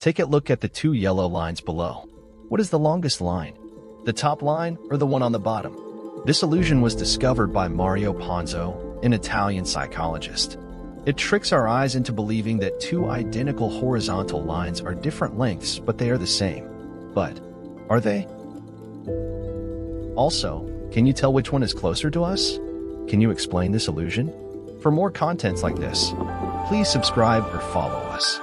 Take a look at the two yellow lines below. What is the longest line? The top line or the one on the bottom? This illusion was discovered by Mario Ponzo, an Italian psychologist. It tricks our eyes into believing that two identical horizontal lines are different lengths, but they are the same. But are they? Also, can you tell which one is closer to us? Can you explain this illusion? For more contents like this, please subscribe or follow us.